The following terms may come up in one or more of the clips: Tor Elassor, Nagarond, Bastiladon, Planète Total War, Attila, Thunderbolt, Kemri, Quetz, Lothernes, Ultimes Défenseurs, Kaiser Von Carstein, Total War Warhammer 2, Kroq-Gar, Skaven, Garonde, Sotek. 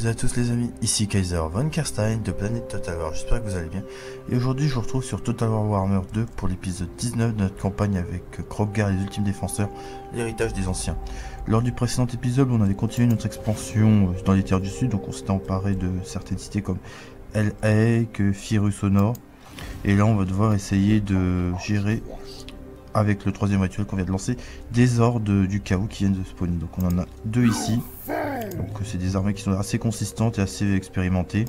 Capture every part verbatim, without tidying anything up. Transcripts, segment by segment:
Salut à tous les amis, ici Kaiser Von Carstein de Planète Total War, j'espère que vous allez bien. Et aujourd'hui je vous retrouve sur Total War Warhammer deux pour l'épisode dix-neuf de notre campagne avec Kroq-Gar et les Ultimes Défenseurs, l'héritage des anciens. Lors du précédent épisode, on avait continué notre expansion dans les terres du sud, donc on s'était emparé de certaines cités comme El Haec, Firus au nord. Et là on va devoir essayer de gérer, avec le troisième rituel qu'on vient de lancer, des hordes du chaos qui viennent de spawner. Donc on en a deux ici. Donc c'est des armées qui sont assez consistantes et assez expérimentées.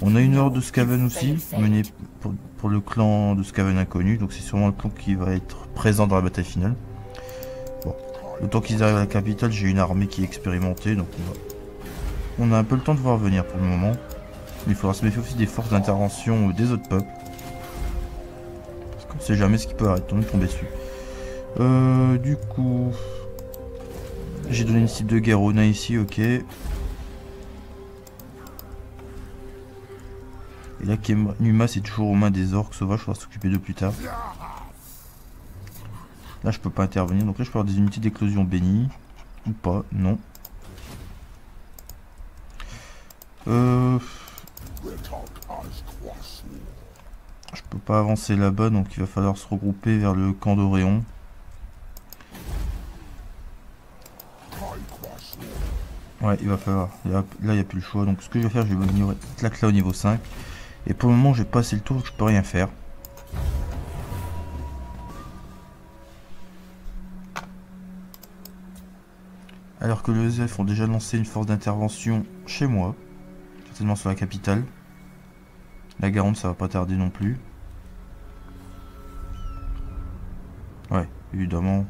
On a une horde de Skaven aussi, menée pour, pour le clan de Skaven inconnu. Donc c'est sûrement le clan qui va être présent dans la bataille finale. Bon, le temps qu'ils arrivent à la capitale, j'ai une armée qui est expérimentée. Donc on, va... on a un peu le temps de voir venir pour le moment. Mais il faudra se méfier aussi des forces d'intervention des autres peuples. Parce qu'on ne sait jamais ce qui peut arrêter de tomber dessus. Euh, du coup... J'ai donné une cible de guerre au nain ici, ok. Et là, Numa, c'est toujours aux mains des orques sauvages, il faudra s'occuper d'eux plus tard. Là, je peux pas intervenir, donc là, je peux avoir des unités d'éclosion bénies. Ou pas, non. Euh... Je peux pas avancer là-bas, donc il va falloir se regrouper vers le camp d'Oréon. Ouais, il va falloir. Là, il n'y a plus le choix. Donc, ce que je vais faire, je vais ignorer claque là au niveau cinq. Et pour le moment, j'ai pas assez le tour, je peux rien faire. Alors que les elfes ont déjà lancé une force d'intervention chez moi. Certainement sur la capitale. La Garonde, ça va pas tarder non plus. Ouais, évidemment.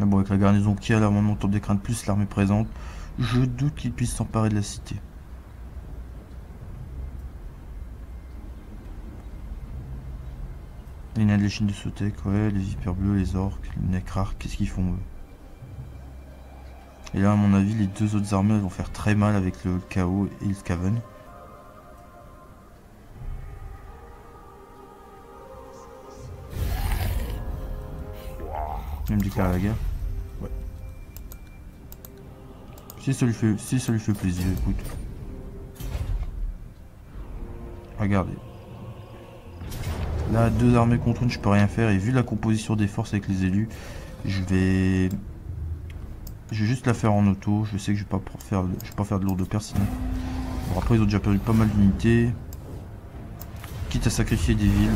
Mais bon, avec la garnison qui a là, on tombe des craintes plus l'armée présente. Je doute qu'ils puissent s'emparer de la cité. Les nains de l'échine de Sotek, ouais, les vipères bleus, les orques, les necrars, qu'est-ce qu'ils font eux? Et là, à mon avis, les deux autres armées vont faire très mal avec le chaos et le Skaven. Il me déclare la guerre. Ouais. Si ça lui fait, si ça lui fait plaisir, écoute. Regardez. Là, deux armées contre une, je peux rien faire. Et vu la composition des forces avec les élus, je vais, je vais juste la faire en auto. Je sais que je vais pas pour faire, je vais pas faire de lourde perte sinon. Bon, après ils ont déjà perdu pas mal d'unités. Quitte à sacrifier des villes.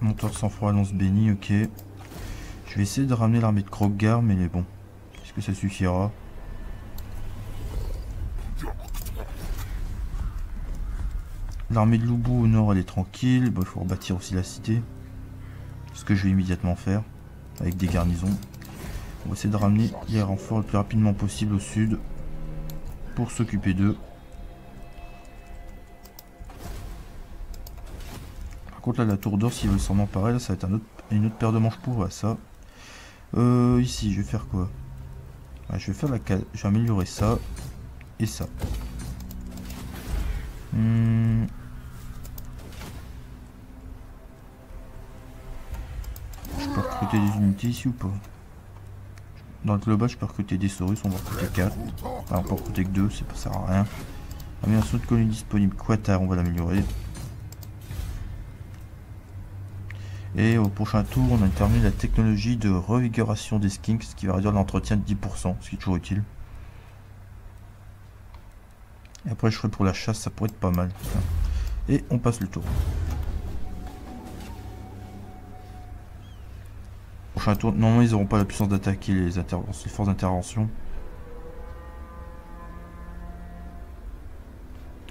Monteur sans froid, lance béni, ok. Je vais essayer de ramener l'armée de Kroq-Gar, mais bon. Est-ce que ça suffira? L'armée de Loubou au nord, elle est tranquille. Bon, il faut rebâtir aussi la cité. Ce que je vais immédiatement faire. Avec des garnisons. On va essayer de ramener les renforts le plus rapidement possible au sud. Pour s'occuper d'eux. Contre là la tour d'or, s'ils veulent s'en emparer, là ça va être un autre, une autre paire de manches pour ça. Euh, ici je vais faire quoi? ah, Je vais faire la cale, je vais améliorer ça et ça. Hum. Je peux recruter des unités ici ou pas? Dans le global je peux recruter des Saurus, on va recruter quatre. Enfin, on peut recruter que deux, ça ne sert à rien. Amélioration de colonie disponible, Quattar, on va l'améliorer. Et au prochain tour, on a terminé la technologie de revigoration des skinks, ce qui va réduire l'entretien de dix pour cent, ce qui est toujours utile. Et après, je ferai pour la chasse, ça pourrait être pas mal. Et on passe le tour. Au prochain tour, normalement, ils n'auront pas la puissance d'attaquer les, les forces d'intervention.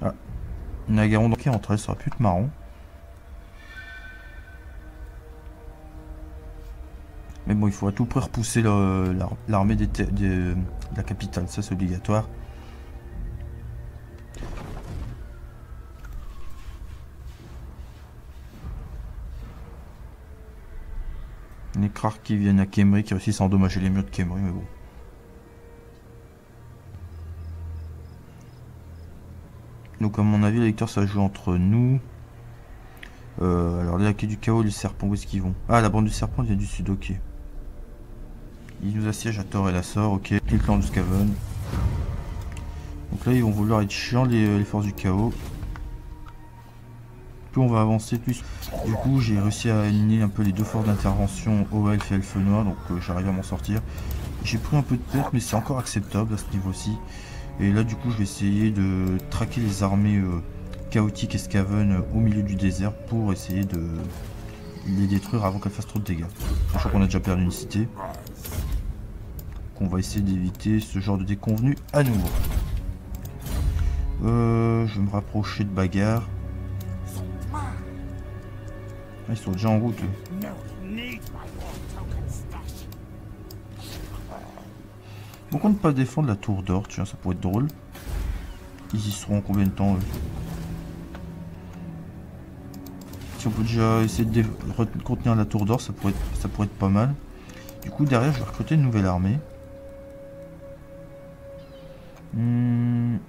Ah, Nagarond qui est rentré, ça sera plus de marron. Mais bon, il faut à tout prix repousser l'armée des des, de la capitale, ça c'est obligatoire. Les crars qui viennent à Kemri, qui réussissent à endommager les murs de Kemri, mais bon. Donc à mon avis, les lecteurs, ça joue entre nous. Euh, alors les laquais du chaos, les serpents, où est-ce qu'ils vont? Ah, la bande du serpent, il y a du sud, ok. Ils nous assiègent à Tor Elassor, ok. Les clans de Skaven. Donc là, ils vont vouloir être chiants, les, les forces du chaos. Plus on va avancer, plus... Du coup, j'ai réussi à aligner un peu les deux forces d'intervention, O-Elf et Elfe Noir, donc euh, j'arrive à m'en sortir. J'ai pris un peu de perte, mais c'est encore acceptable à ce niveau-ci. Et là, du coup, je vais essayer de traquer les armées euh, chaotiques et Skaven au milieu du désert pour essayer de les détruire avant qu'elles fassent trop de dégâts. Sachant qu'on a déjà perdu une cité. Qu'on va essayer d'éviter ce genre de déconvenu à nouveau. Euh, je vais me rapprocher de bagarre. Ah, ils sont déjà en route. Eux. Pourquoi ne pas défendre la tour d'or, tiens, ça pourrait être drôle. Ils y seront en combien de temps, eux? Si on peut déjà essayer de contenir la tour d'or, ça pourrait être, ça pourrait être pas mal. Du coup, derrière, je vais recruter une nouvelle armée. Hum,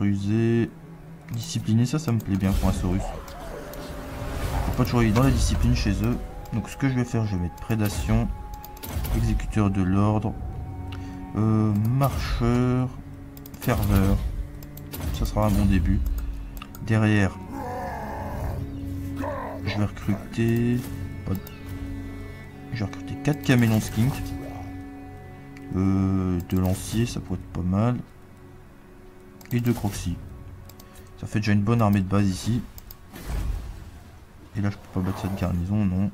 rusé, discipliné, ça, ça me plaît bien pour un Saurus. Pas toujours évident la discipline chez eux. Donc ce que je vais faire, je vais mettre prédation, exécuteur de l'ordre, euh, marcheur, ferveur, ça sera un bon début. Derrière, je vais recruter je vais recruter quatre camélons skink, euh, de lanciers, ça pourrait être pas mal, et deux croxy. Ça fait déjà une bonne armée de base ici. Et là, je peux pas battre cette garnison, non.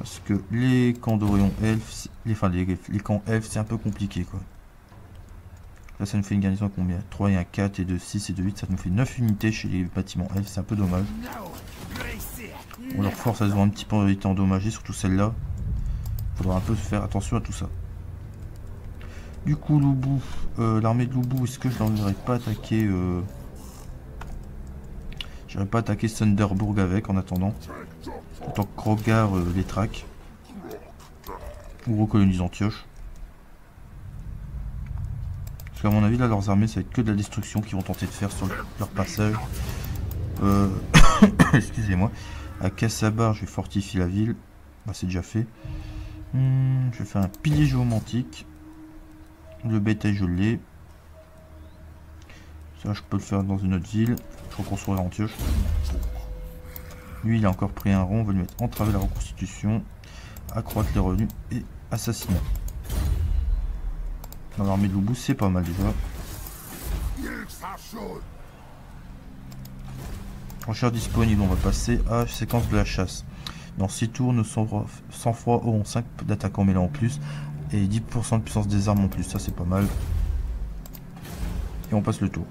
Parce que les camps d'Orion Elf, les, enfin les, les camps Elf, c'est un peu compliqué, quoi. Là, ça nous fait une garnison à combien? trois et un quatre et deux, six et deux, huit. Ça nous fait neuf unités chez les bâtiments Elf, c'est un peu dommage. Bon, leur force, elles ont un petit peu été endommagées, surtout celle-là. Faudra un peu faire attention à tout ça. Du coup, Loubou, euh, l'armée de Loubou, est-ce que je n'aurais pas attaqué... Euh J'irai pas attaquer Thunderbolt avec en attendant. En tant que Kroq-Gar euh, les traque. Ou recolonise Antioche. Parce qu'à mon avis, là, leurs armées, ça va être que de la destruction qu'ils vont tenter de faire sur leur passage. Euh... Excusez-moi. À Kassabar, je vais fortifier la ville. Bah, c'est déjà fait. Hmm, je vais faire un pilier géomantique. Le bétail, je l'ai. Ça, je peux le faire dans une autre ville. Je reconstruirai Antioche. Lui, il a encore pris un rond. On va lui mettre entraver la reconstitution, accroître les revenus et assassinat. Dans l'armée de Loubou, c'est pas mal déjà. Recherche disponible. On va passer à séquence de la chasse. Dans six tours, nos cent froids auront cinq d'attaque en mêlant en plus et dix pour cent de puissance des armes en plus. Ça, c'est pas mal. Et on passe le tour.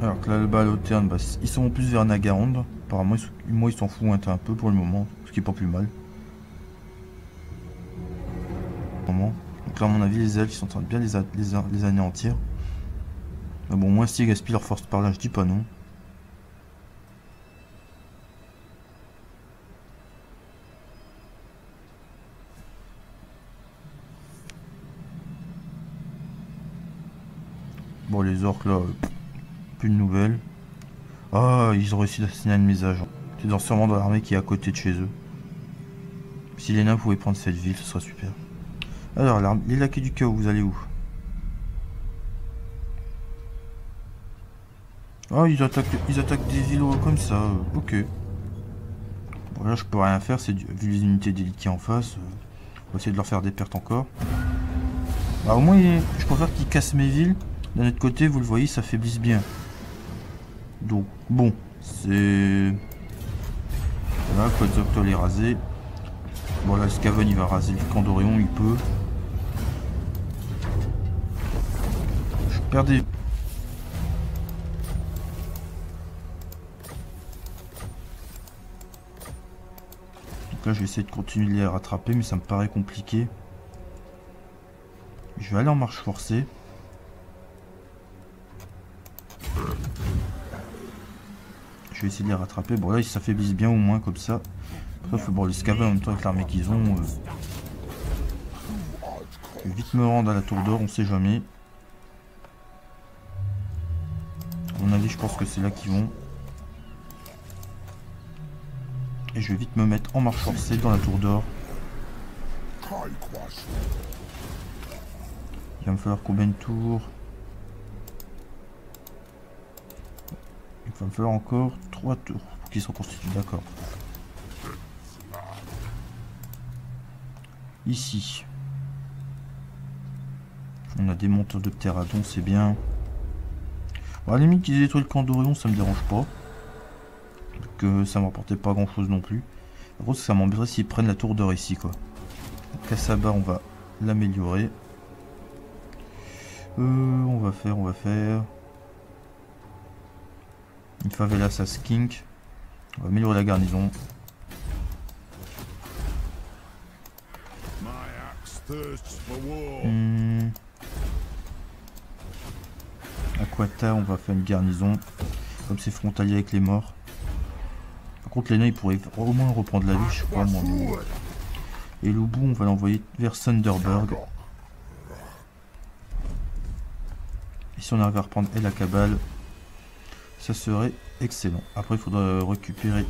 Alors que là, le bas à Lothernes, bah, ils sont en plus vers Nagarond. Apparemment, ils sont, moi, ils s'en foutent un peu pour le moment, ce qui est pas plus mal. Donc là, à mon avis, les elfes, ils sont en train de bien les, les, les anéantir. Mais bon, moins si ils gaspillent leur force par là, je dis pas non. Bon, les orques, là... Plus de nouvelles. Ah, ils ont réussi d'assassiner un de mes agents. C'est dans sûrement dans l'armée qui est à côté de chez eux. Si les nains pouvaient prendre cette ville, ce serait super. Alors, les laquais du chaos, vous allez où? Ah, ils attaquent, ils attaquent des villes comme ça. Ok. Bon, là, je peux rien faire. C'est vu les unités d'élite qui est en face. On va essayer de leur faire des pertes encore. Bah, au moins, je préfère qu'ils cassent mes villes. D'un autre côté, vous le voyez, ça faiblisse bien. Donc, bon, c'est... Voilà, Quetzoctol est rasé. Bon, là, Skaven, il va raser le camp d'Orion, il peut. Je perds des... Donc là, je vais essayer de continuer de les rattraper, mais ça me paraît compliqué. Je vais aller en marche forcée. Je vais essayer de les rattraper. Bon, là, ils s'affaiblissent bien au moins comme ça. Sauf bon, les Skaven en même temps avec l'armée qu'ils ont. Euh... Je vais vite me rendre à la tour d'or, on sait jamais. A mon avis, je pense que c'est là qu'ils vont. Et je vais vite me mettre en marche forcée dans la tour d'or. Il va me falloir combien de tours? Il va me falloir encore trois tours pour qu'ils se reconstituent, d'accord. Ici. On a des monteurs de ptérodon, c'est bien. Bon, à la limite, qu'ils détruisent le camp d'Orion, ça me dérange pas. Donc euh, ça ne me rapportait pas grand chose non plus. En gros, ça m'embêterait s'ils prennent la tour d'or ici, quoi. Cassaba, on va l'améliorer. Euh, on va faire, on va faire... Une favela, ça skink. On va améliorer la garnison. Hum. Aquata, on va faire une garnison. Comme c'est frontalier avec les morts. Par contre, les nains, ils pourraient au moins reprendre la vie, je crois, moi. Et Lubu, on va l'envoyer vers Thunderberg. Et si on arrive à reprendre El Akabal, ça serait excellent. Après, il faudra récupérer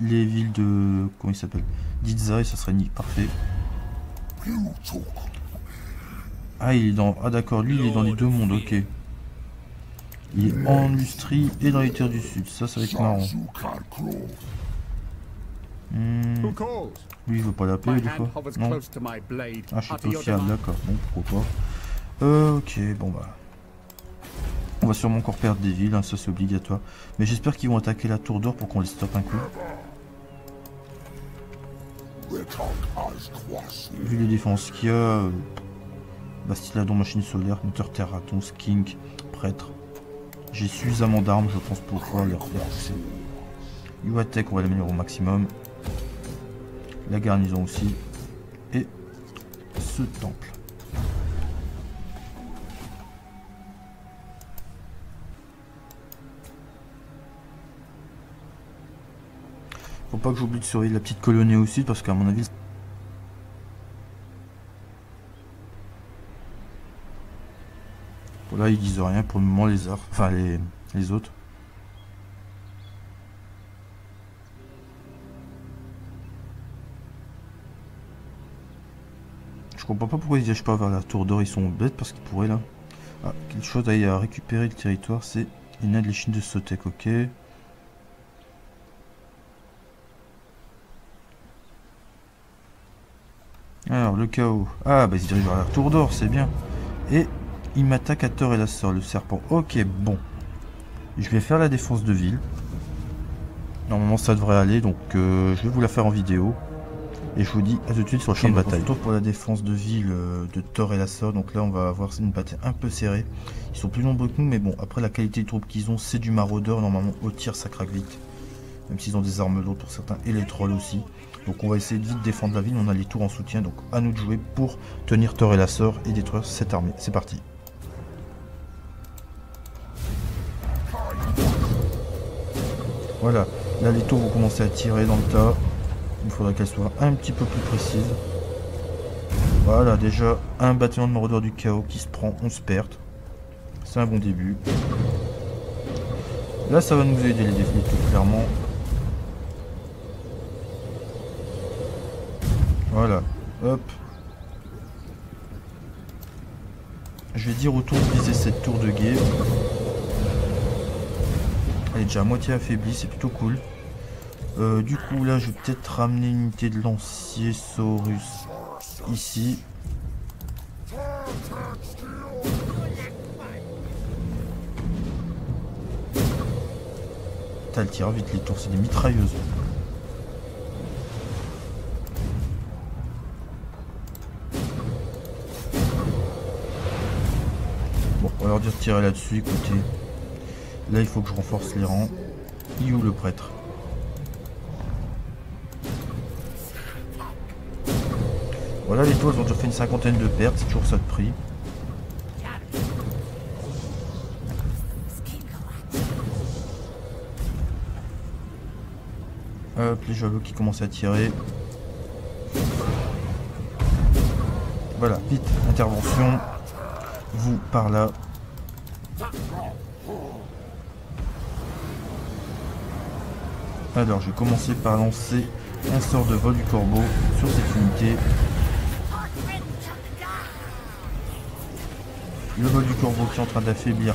les villes de... Comment il s'appelle? Dizza, et ça serait nique. Parfait. Ah, il est dans... Ah, d'accord, lui, il est dans les deux mondes, ok. Il est en Lustrie et dans les terres du Sud. Ça, ça va être marrant. Hmm. Lui, il veut pas la paix, du coup. Non. Ah, je suis pas fiable, d'accord. Bon, pourquoi pas. Euh, ok, bon, bah... On va sûrement encore perdre des villes, hein, ça c'est obligatoire. Mais j'espère qu'ils vont attaquer la tour d'or pour qu'on les stoppe un coup. Vu les défenses qu'il y a, euh, Bastiladon, machine solaire, moteur terraton, skink, prêtre. J'ai suffisamment d'armes, je pense, pour pouvoir les repousser. Uatech, on va l'améliorer au maximum. La garnison aussi. Et ce temple. Faut pas que j'oublie de surveiller la petite colonie aussi, parce qu'à mon avis... Bon, là ils disent rien pour le moment, les arts, enfin les, les autres. Je comprends pas pourquoi ils dirigent pas vers la tour d'or, ils sont bêtes parce qu'ils pourraient là. Ah, quelque chose à, y a à récupérer le territoire, c'est les nains de l'échine de Sotek, ok. Alors, le chaos. Ah, bah, il se dirige vers la tour d'or, c'est bien. Et il m'attaque à Tor Elassor, le serpent. Ok, bon. Je vais faire la défense de ville. Normalement, ça devrait aller, donc euh, je vais vous la faire en vidéo. Et je vous dis à tout de suite sur le champ de bataille. On se retrouve pour la défense de ville euh, de Tor Elassor. Donc là, on va avoir une bataille un peu serrée. Ils sont plus nombreux que nous, mais bon, après, la qualité des troupes qu'ils ont, c'est du maraudeur. Normalement, au tir, ça craque vite. Même s'ils ont des armes lourdes pour certains, et les trolls aussi. Donc on va essayer de vite défendre la ville, on a les tours en soutien, donc à nous de jouer pour tenir Tor Elassor et détruire cette armée. C'est parti. Voilà, là les tours vont commencer à tirer dans le tas. Il faudra qu'elles soient un petit peu plus précises. Voilà, déjà un bâtiment de maraudeurs du chaos qui se prend onze pertes. C'est un bon début. Là ça va nous aider les défis tout clairement. Voilà, hop. Je vais dire autour de viser cette tour de guet. Elle est déjà à moitié affaiblie, c'est plutôt cool. Euh, du coup, là, je vais peut-être ramener une unité de lancier Saurus ici. T'as le tir vite, les tours, c'est des mitrailleuses. On va leur dire de tirer là-dessus, écoutez. Là, il faut que je renforce les rangs. Il est où le prêtre? Voilà, les toiles ont déjà fait une cinquantaine de pertes, c'est toujours ça de prix. Hop, les javelots qui commencent à tirer. Voilà, vite, intervention. Vous, par là. Alors, je vais commencer par lancer un sort de vol du corbeau sur cette unité. Le vol du corbeau qui est en train d'affaiblir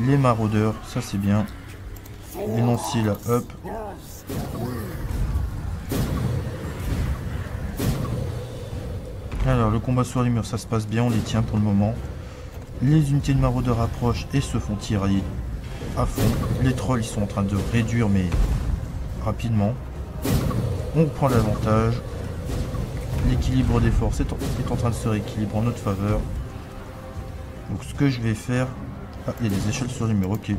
les maraudeurs, ça c'est bien. Les lanciers là, hop. Alors le combat sur les murs, ça se passe bien, on les tient pour le moment. Les unités de maraudeurs approchent et se font tirer à fond. Les trolls ils sont en train de réduire mais rapidement. On prend l'avantage. L'équilibre des forces est en, est en train de se rééquilibrer en notre faveur. Donc ce que je vais faire... Ah, il y a des échelles sur les murs, ok.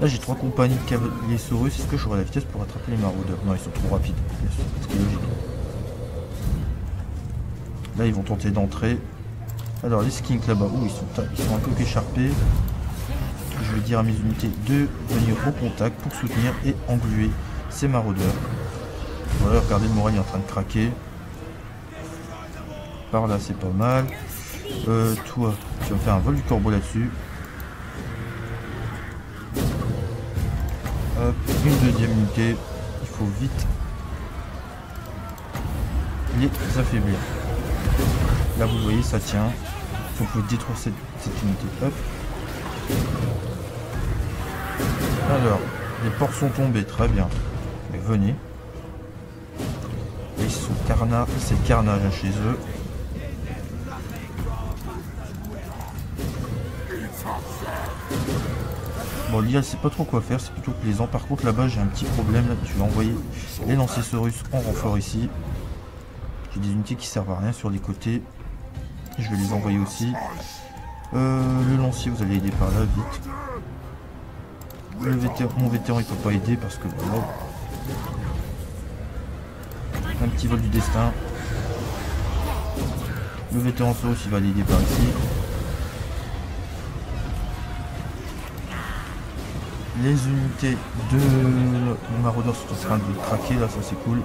Là j'ai trois compagnies de cavaliers saurus, est-ce que j'aurai la vitesse pour attraper les maraudeurs? Non, ils sont trop rapides, ce qui est logique. Là ils vont tenter d'entrer. Alors les skinks là-bas, ouh, ils sont, ils sont un peu écharpés. Je vais dire à mes unités de venir au contact pour soutenir et engluer ces maraudeurs. Voilà, regardez, le moral est en train de craquer. Par là c'est pas mal. Euh, toi, tu vas me faire un vol du corbeau là-dessus. Hop, une deuxième unité. Il faut vite les affaiblir. Là, vous voyez, ça tient. Il faut détruire cette, cette unité. Hop. Alors, les porcs sont tombés. Très bien. Mais venez. Ils sont carnage. C'est carnage hein, chez eux. Bon, l'I A sait pas trop quoi faire, c'est plutôt plaisant. Par contre, là-bas, j'ai un petit problème. Là, je vais envoyer les lanciers Saurus en renfort ici. J'ai des unités qui servent à rien sur les côtés. Je vais les envoyer aussi. Euh, le lancier, vous allez aider par là, vite. Le vétéran, mon vétéran, il peut pas aider parce que voilà. Un petit vol du destin. Le vétéran Saurus, il va l'aider par ici. Les unités de maraudeurs sont en train de craquer, là ça c'est cool.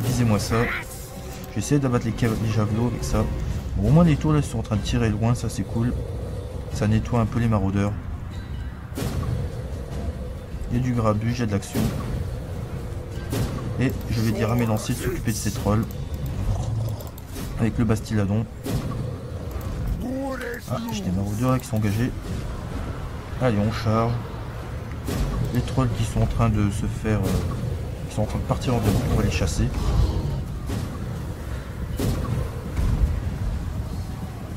Visez-moi ça. J'essaie d'abattre les, les javelots avec ça. Bon, au moins les tours là sont en train de tirer loin, ça c'est cool. Ça nettoie un peu les maraudeurs. Il y a du grabuge, il y a de l'action. Et je vais dire à mes lanciers de s'occuper de ces trolls. Avec le Bastiladon. Ah, j'ai des maraudeurs là qui sont engagés. Allez, on charge. Les trolls qui sont en train de se faire... Euh, qui sont en train de partir en dehors, on va les chasser.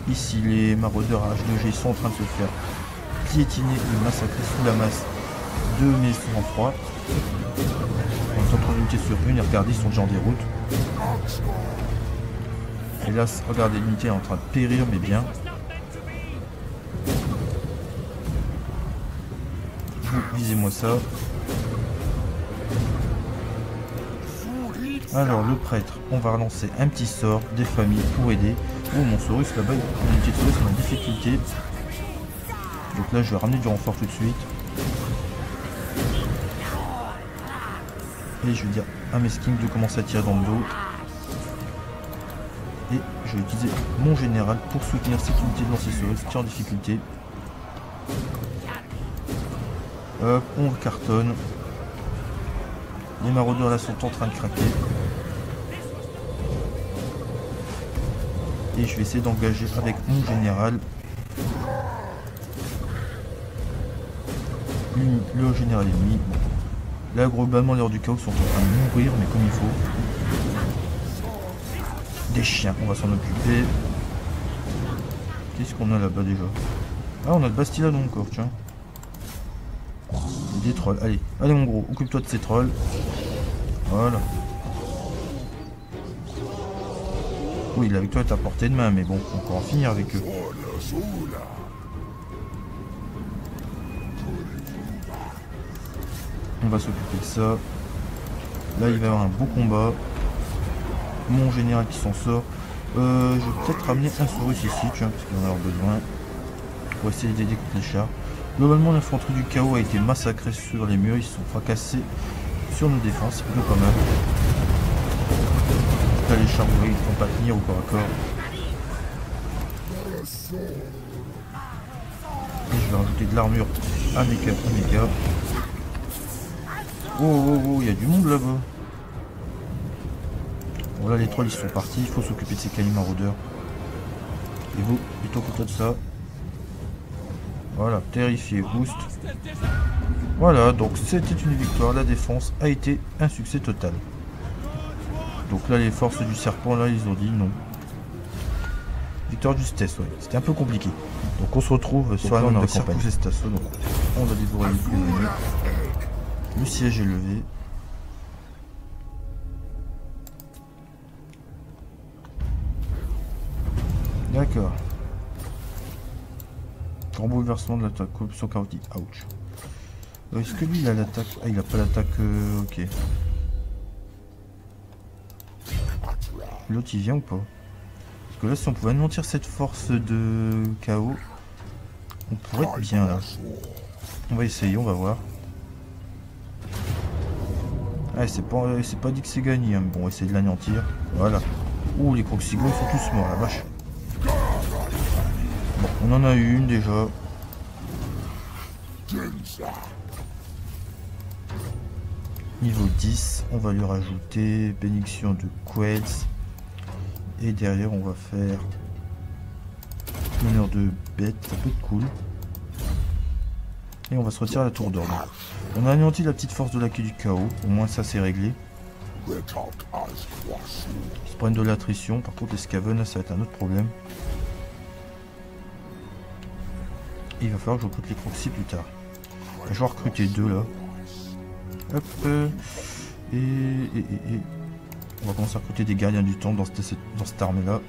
Ici, les maraudeurs à H deux G sont en train de se faire piétiner et massacrer sous la masse de mes sang-froid. On s'en trouve unité sur une et regardez, ils sont déjà en déroute. Et là, regardez, l'unité est en train de périr, mais bien. Visez-moi ça. Alors le prêtre, on va relancer un petit sort des familles pour aider. Oh mon Saurus là-bas, mon petit Saurus est en difficulté. Donc là je vais ramener du renfort tout de suite. Et je vais dire à mes skins de commencer à tirer dans le dos. Et je vais utiliser mon général pour soutenir cette unité de lancer Saurus qui est en difficulté. Hop, on cartonne. Les maraudeurs là sont en train de craquer. Et je vais essayer d'engager avec mon général. Le général ennemi. Là globalement l'heure du chaos sont en train de mourir mais comme il faut. Des chiens, on va s'en occuper. Qu'est-ce qu'on a là-bas déjà? Ah, on a le Bastiladon encore, tiens. Des trolls, allez, allez mon gros, occupe-toi de ces trolls. Voilà. Oui, là avec toi est à portée de main, mais bon, on peut en finir avec eux. On va s'occuper de ça. Là, il va y avoir un beau combat. Mon général qui s'en sort. Euh, je vais peut-être ramener un Saurus ici, tiens, parce qu'on en a besoin. pour essayer d'aider contre les chars. Globalement, l'infanterie du chaos a été massacrée sur les murs, ils se sont fracassés sur nos défenses, c'est plutôt pas mal. Là, les chars, vous voyez, ils ne font pas tenir au corps à corps. Et je vais rajouter de l'armure à mes gars, à mes gars. Oh, oh, oh, il y a du monde là-bas. Bon, là, les trolls, ils sont partis, il faut s'occuper de ces canis maraudeurs. Et vous, plutôt contre de ça. Voilà, terrifié, boost. Voilà, donc c'était une victoire. La défense a été un succès total. Donc là, les forces du serpent, là, ils ont dit non. Victoire du Stas, ouais. C'était un peu compliqué. Donc on se retrouve donc sur la campagne. Donc on va dévorer les prisonniers. Le siège est levé. D'accord. Grand bouleversement de l'attaque, corruption chaotique, ouch. Euh, Est-ce que lui il a l'attaque? Ah, il a pas l'attaque, euh, ok. L'autre il vient ou pas? Parce que là, si on pouvait anéantir cette force de chaos, on pourrait être bien là. On va essayer, on va voir. Ah, c'est pas, euh, pas dit que c'est gagné, hein. Bon, on va essayer de l'anéantir. Voilà. Ouh, les croxigos sont tous morts, la vache. Bon, on en a eu une déjà. Niveau dix, on va lui rajouter bénédiction de Quetz. Et derrière, on va faire honneur de bête, ça peut être cool. Et on va se retirer à la tour d'ordre. On a anéanti la petite force de la quai du chaos, au moins ça c'est réglé. Ils se prennent de l'attrition, par contre les Skaven, ça va être un autre problème. Et il va falloir que je recrute les proxys plus tard. Je vais recruter deux là. Hop. Euh, et, et, et, et. On va commencer à recruter des gardiens du temple dans cette, dans cette armée là.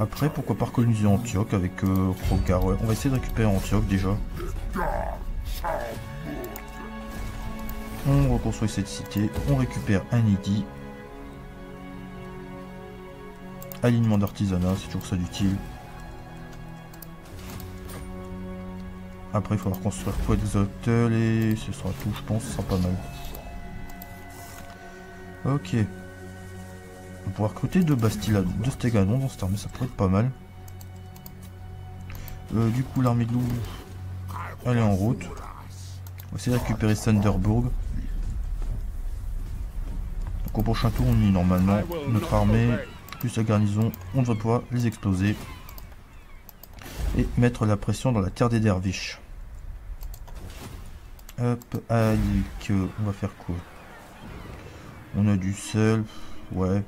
Après, pourquoi pas recoloniser Antioche avec euh, Kroq-Gar. Ouais. On va essayer de récupérer Antioche déjà. On reconstruit cette cité. On récupère un Nidi. Alignement d'artisanat, c'est toujours ça d'utile. Après il faudra reconstruire quoi des hôtels et ce sera tout, je pense, ce sera pas mal. Ok. On pourra recruter deux Bastiladon, deux Stegadon dans cette armée, ça pourrait être pas mal. Euh, du coup l'armée de loup, elle est en route. On va essayer de récupérer Thunderbolt. Donc au prochain tour on est normalement notre armée. Plus la garnison, on devrait pouvoir les exploser et mettre la pression dans la terre des derviches. Hop, avec, euh, on va faire quoi? On a du sel, ouais.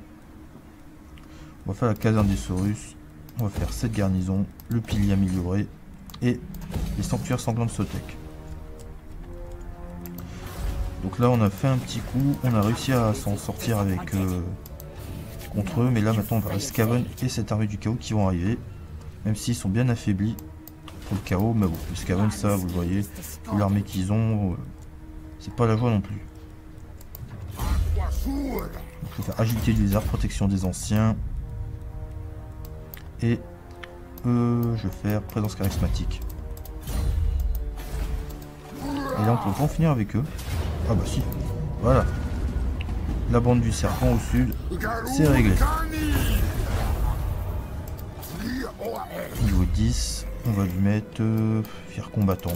On va faire la caserne des Saurus. On va faire cette garnison, le pilier amélioré et les sanctuaires sanglants de Sotek. Donc là, on a fait un petit coup, on a réussi à s'en sortir avec. Euh, contre eux, mais là maintenant on va les Skaven et cette armée du chaos qui vont arriver, même s'ils sont bien affaiblis pour le chaos, mais bon, les Skaven, ça vous le voyez, l'armée qu'ils ont, euh, c'est pas la joie non plus. Donc, je vais faire agilité du lézard, protection des anciens, et euh, je vais faire présence charismatique. Et là on peut pas en finir avec eux. Ah bah si, voilà. La bande du serpent au sud, c'est réglé. Niveau dix, on va lui mettre euh, fier combattant.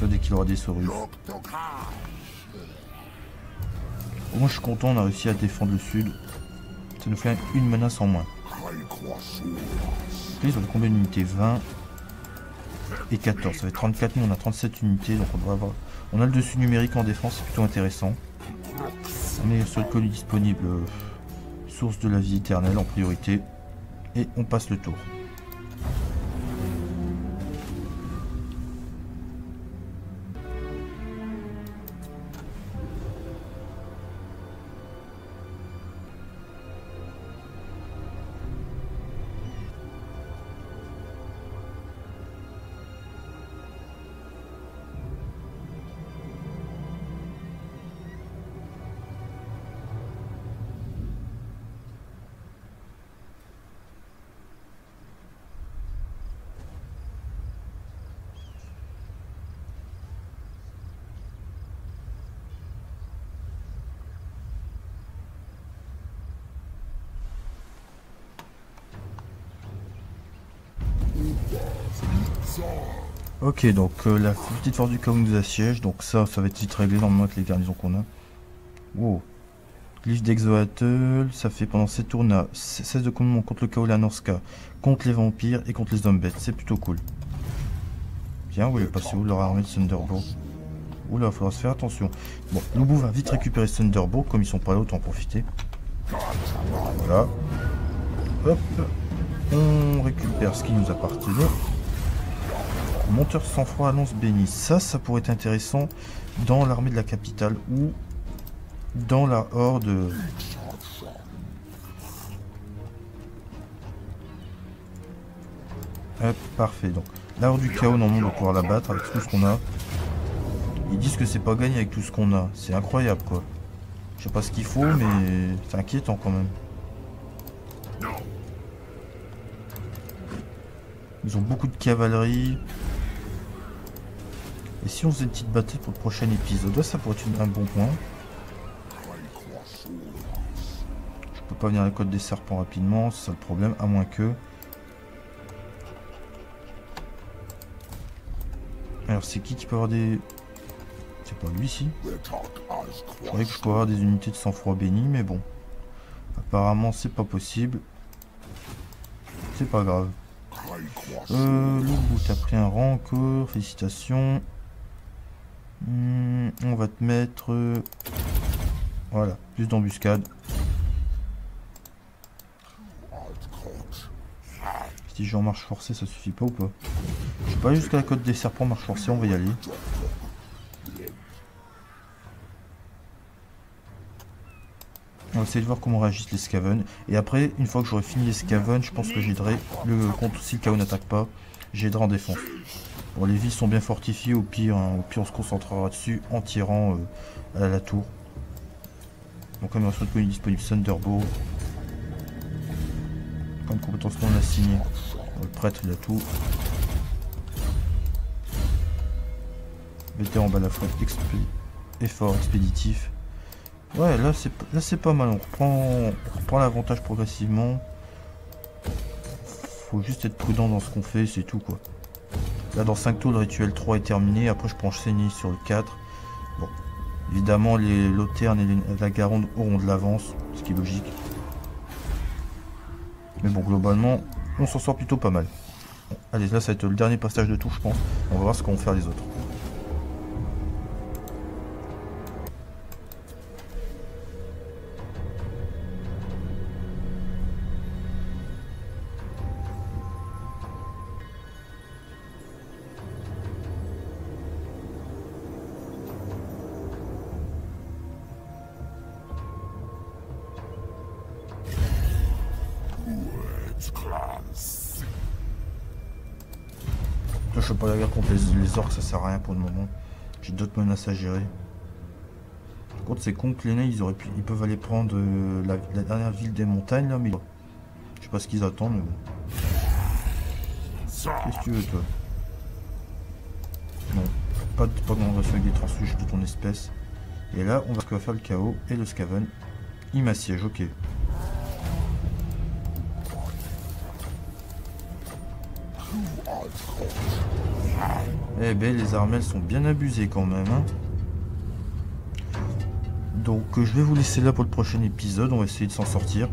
Ça, dès qu'il aura des Saurus. Au moins, je suis content, on a réussi à défendre le sud. Ça nous fait une menace en moins. Ils ont combien d'unités? Vingt et quatorze. Ça fait trente-quatre, nous on a trente-sept unités, donc on doit avoir. On a le dessus numérique en défense, c'est plutôt intéressant. Mais sur le colis disponible, euh, source de la vie éternelle en priorité. Et on passe le tour. Ok, donc euh, la petite force du chaos nous assiège, donc ça, ça va être vite réglé normalement avec les garnisons qu'on a. Wow. Glyphe d'Exoatl, ça fait pendant sept tours, on a seize de commandement contre le chaos et la Norska, contre les vampires et contre les zombies, c'est plutôt cool. Bien, vous allez passer où leur armée de Thunderbolt? Oula, il faudra se faire attention. Bon, Loubou va vite récupérer ce Thunderbolt, comme ils sont pas là, autant en profiter. Voilà. Hop. On récupère ce qui nous appartenait. Monteur sans froid, annonce bénie. Ça, ça pourrait être intéressant dans l'armée de la capitale ou dans la horde. Hop, parfait. Donc, la horde du chaos, normalement, on va pouvoir la battre avec tout ce qu'on a. Ils disent que c'est pas gagné avec tout ce qu'on a. C'est incroyable, quoi. Je sais pas ce qu'il faut, mais c'est inquiétant quand même. Ils ont beaucoup de cavalerie. Et si on faisait une petite bataille pour le prochain épisode, ça pourrait être un bon point. Je peux pas venir à la côte des serpents rapidement, c'est ça le problème, à moins que... Alors c'est qui qui peut avoir des... C'est pas lui ici. Je croyais que je pourrais avoir des unités de sang-froid béni, mais bon. Apparemment c'est pas possible. C'est pas grave. Euh, Loubou, t'as pris un rang encore, félicitations. Hum, on va te mettre... Euh, voilà, plus d'embuscade. Si je en marche forcée, ça suffit pas ou pas? Je suis pas allé jusqu'à la côte des serpents, marche forcée, on va y aller. On va essayer de voir comment réagissent les Skaven. Et après, une fois que j'aurai fini les Skaven, je pense que j'aiderai le contre. Si le chaos n'attaque pas, j'aiderai en défense. Bon, les villes sont bien fortifiées. Au pire, hein, au pire on se concentrera dessus en tirant euh, à la tour. Donc, amélioration de colonie disponible, Thunderbolt. Comme compétence non assignée. Le prêtre, il a tout. Vétéran balafré, effort expéditif. Ouais, là c'est là c'est pas mal, on reprend, on reprend l'avantage progressivement. Faut juste être prudent dans ce qu'on fait, c'est tout quoi. Là dans cinq tours le rituel trois est terminé, après je prends Chenille sur le quatre. Bon, évidemment les Lothernes et les, la Garonde auront de l'avance, ce qui est logique. Mais bon, globalement, on s'en sort plutôt pas mal. Bon, allez, là ça va être le dernier passage de tour je pense, on va voir ce qu'en vont faire les autres. Je peux pas la guerre contre les, les orques, ça sert à rien pour le moment. J'ai d'autres menaces à gérer. Par contre, c'est con que les nains, ils auraient pu, ils peuvent aller prendre euh, la, la dernière ville des montagnes là, mais je sais pas ce qu'ils attendent. Mais bon. Qu'est-ce que tu veux toi? Non, pas de pas de avec des transfuges de ton espèce. Et là, on va ce que va faire le chaos et le Skaven. Il m'assiège, ok. Eh ben les armelles sont bien abusées quand même. Hein. Donc euh, je vais vous laisser là pour le prochain épisode. On va essayer de s'en sortir.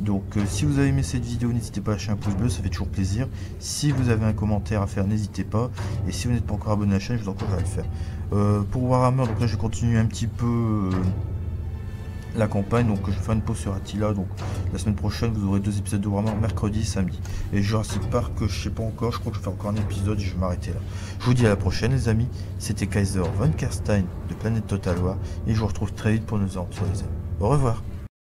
Donc euh, si vous avez aimé cette vidéo, n'hésitez pas à lâcher un pouce bleu, ça fait toujours plaisir. Si vous avez un commentaire à faire, n'hésitez pas. Et si vous n'êtes pas encore abonné à la chaîne, je vous encourage à le faire. Euh, pour Warhammer, donc là je continue un petit peu euh, la campagne. Donc je vais faire une pause sur Attila. Donc la semaine prochaine, vous aurez deux épisodes de Warhammer, mercredi et samedi. Et Jurassic Park, je sais pas encore, je crois que je vais faire encore un épisode et je vais m'arrêter là. Je vous dis à la prochaine les amis, c'était Kaiser Von Carstein de Planète Total War et je vous retrouve très vite pour nos aventures les amis. Au revoir.